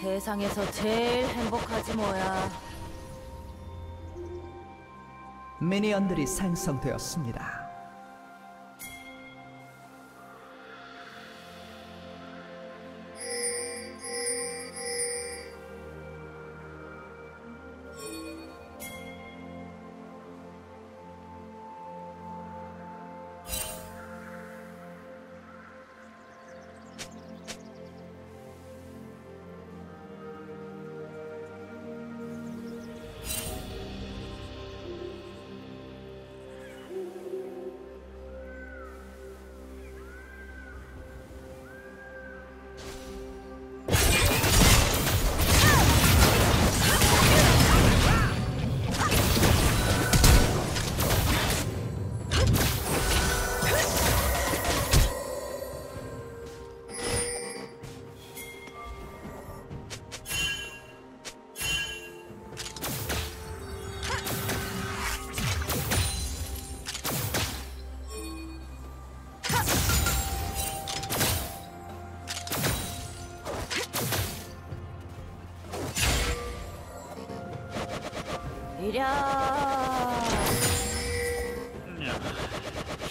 세상에서 제일 행복하지 뭐야. 미니언들이 생성되었습니다.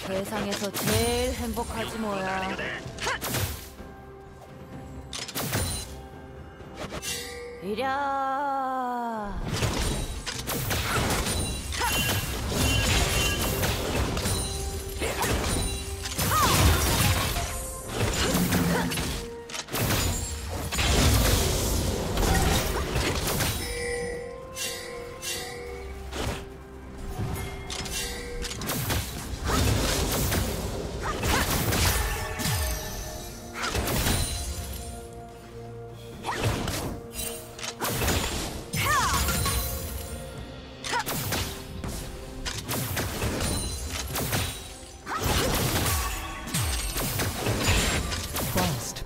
세상에서 제일 행복하지 뭐야. 이랴.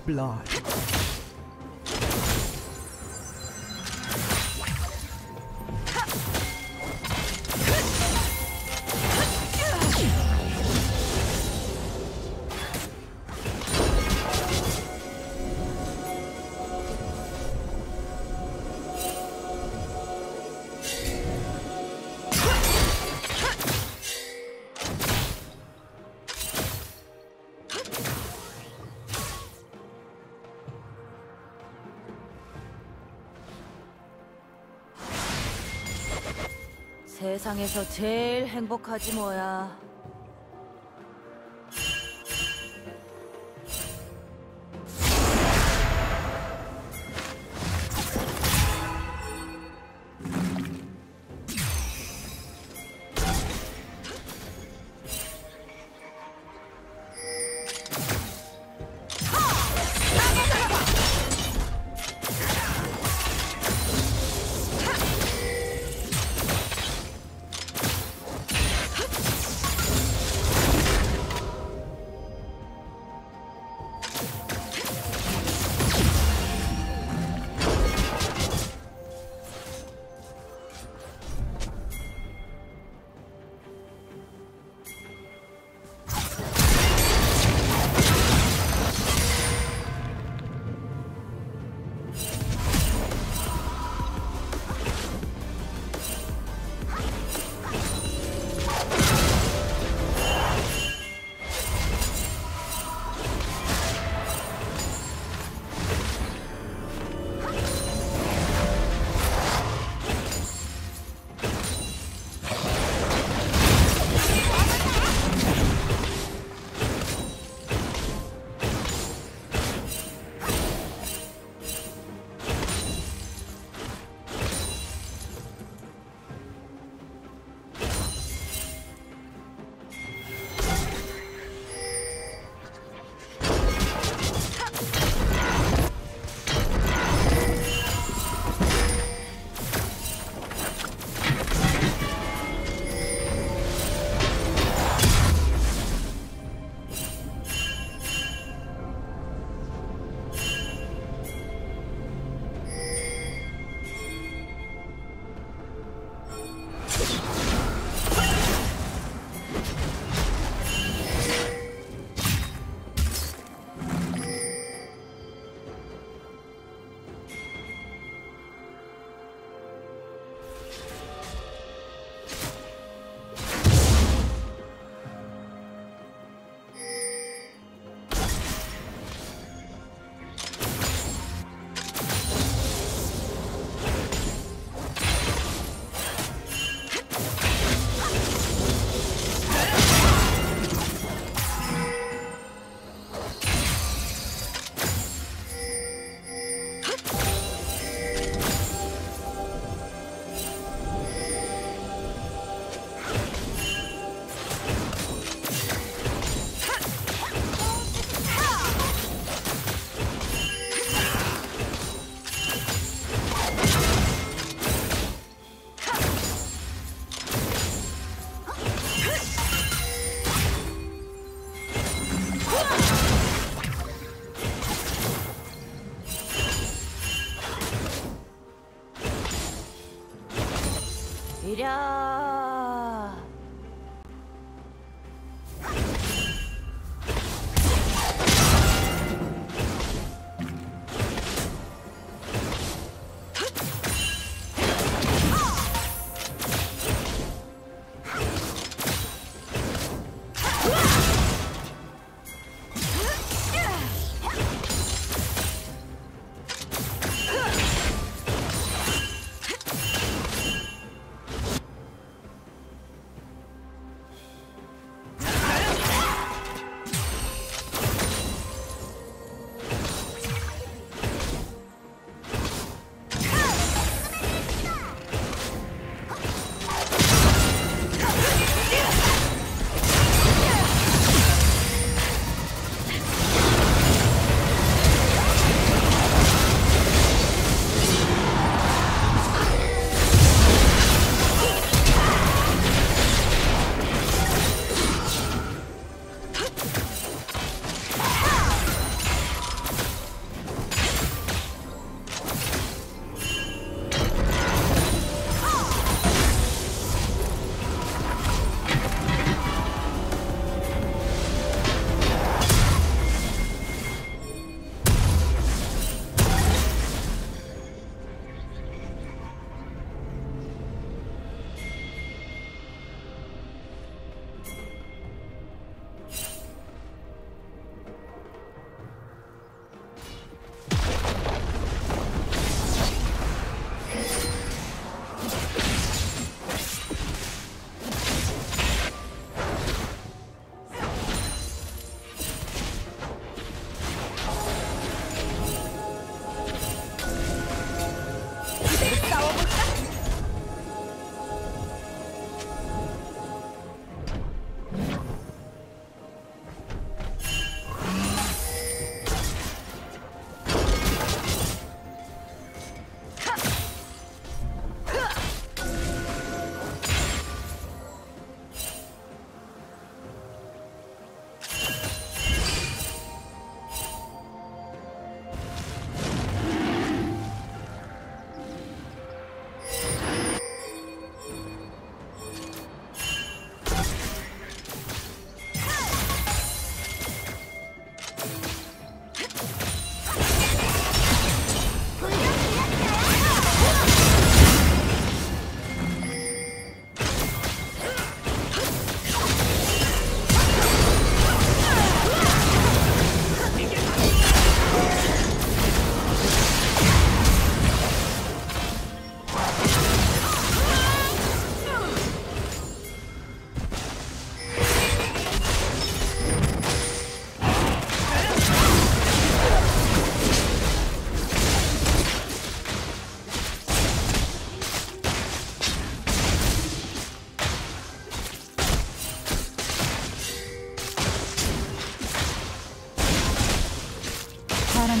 Blood. 세상에서 제일 행복하지 뭐야.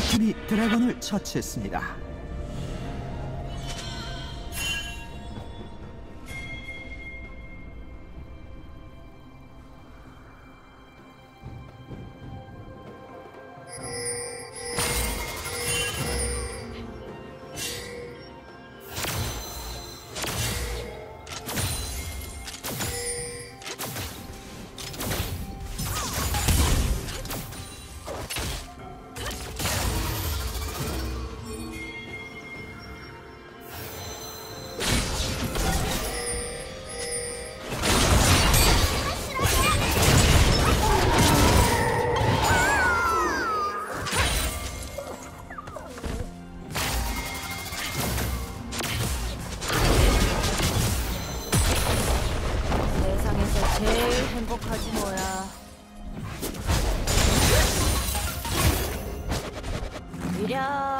강력한 힘이 드래곤을 처치했습니다. 행복하지 뭐야. 이랴.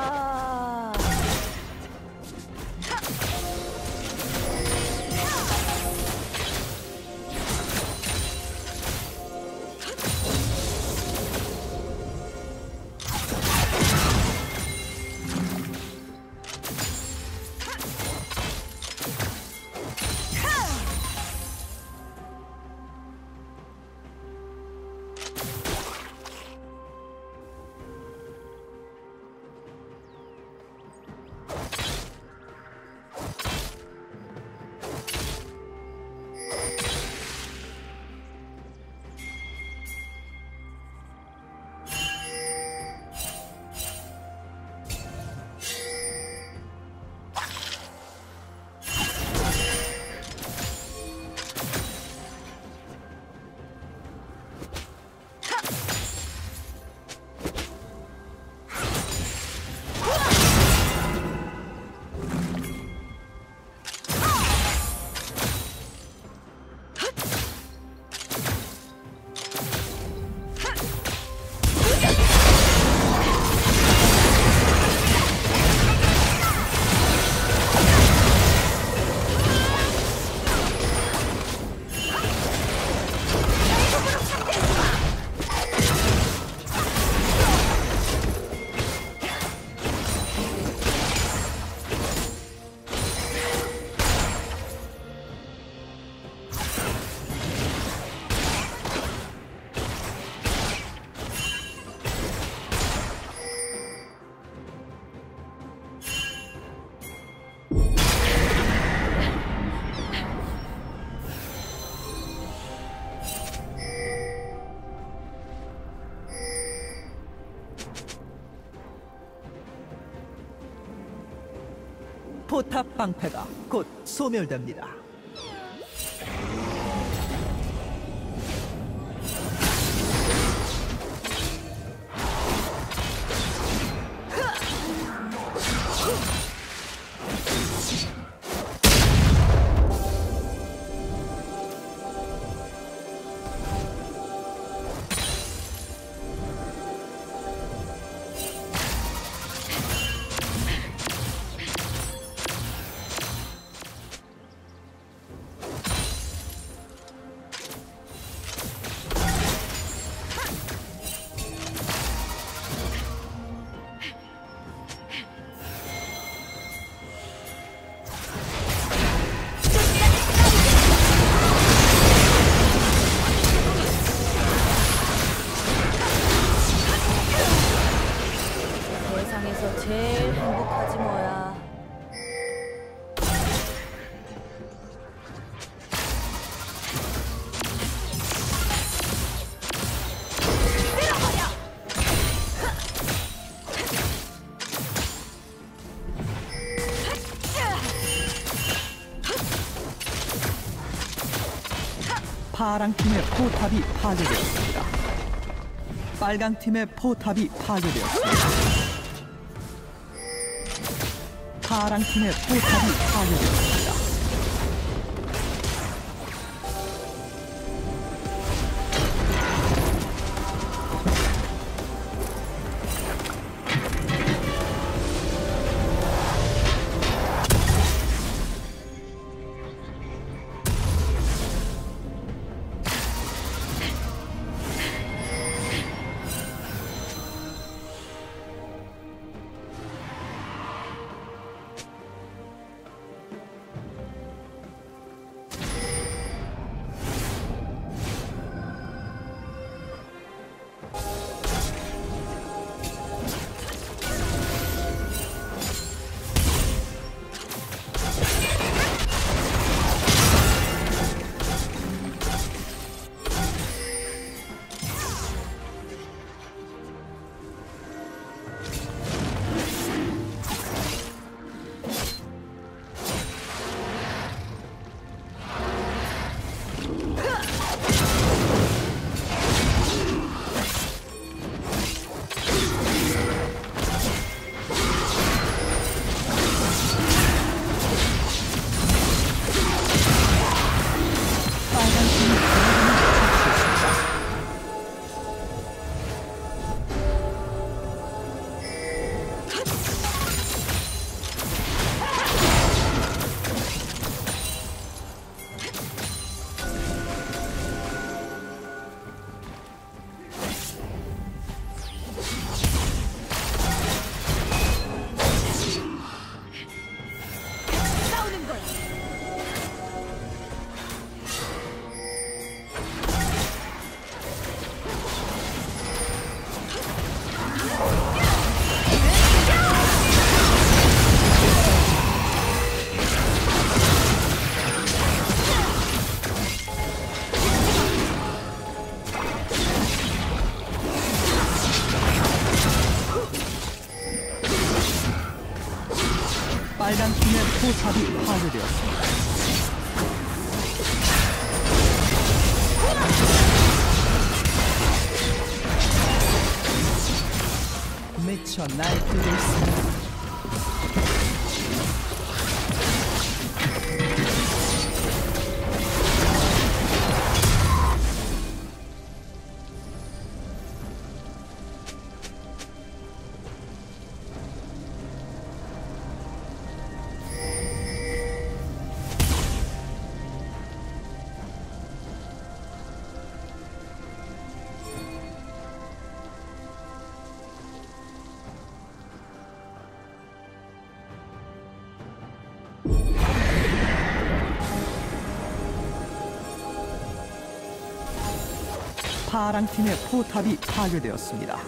포탑 방패가 곧 소멸됩니다. 제일 행복하지 뭐야. 파랑팀의 포탑이 파괴되었습니다. 빨강팀의 포탑이 파괴되었습니다. 파랑팀의 포탑이 파괴되었습니다. 포탑이 파괴되었습니다. 미쳐 날뛰고 있습니다. 파랑팀의 포탑이 파괴되었습니다.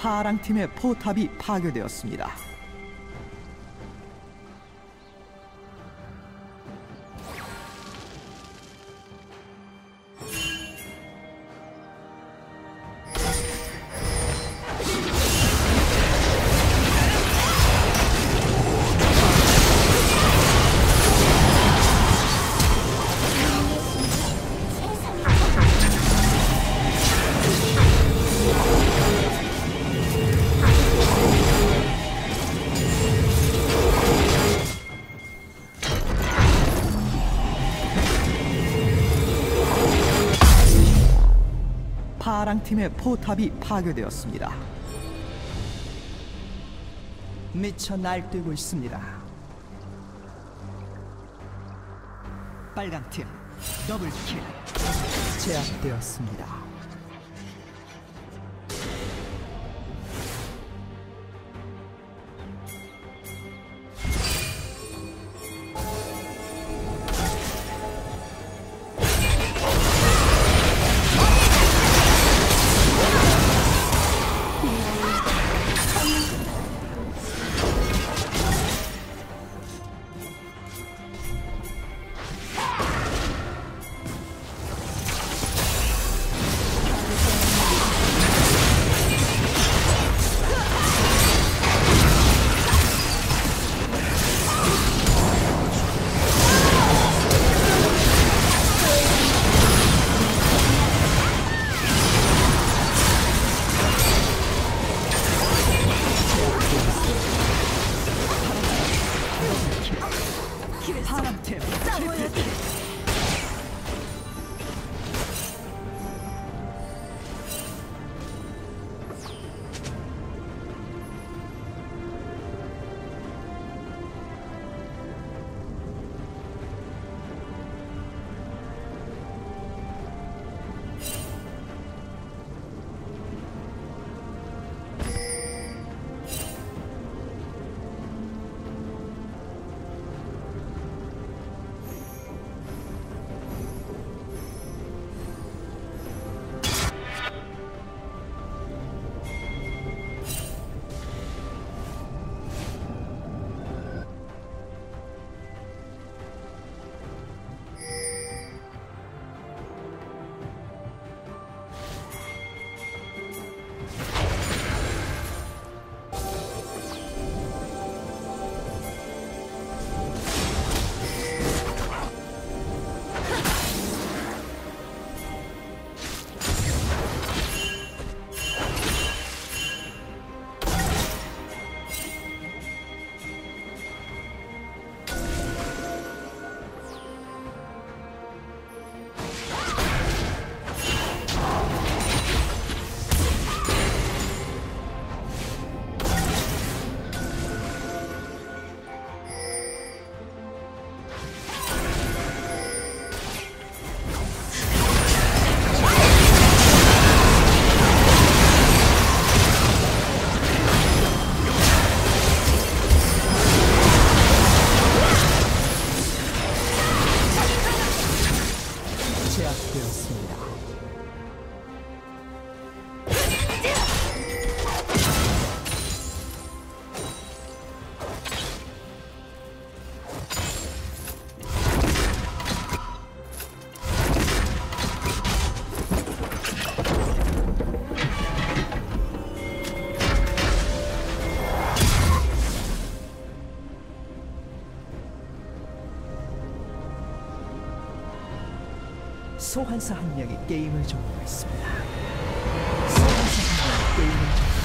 파랑팀의 포탑이 파괴되었습니다. 파랑팀의 포탑이 파괴되었습니다. 미쳐 날뛰고 있습니다. 빨강팀 더블킬 제압되었습니다. 소환사 한 명이 게임을 종료했습니다. 소환사 한 명이 게임을 종료했습니다.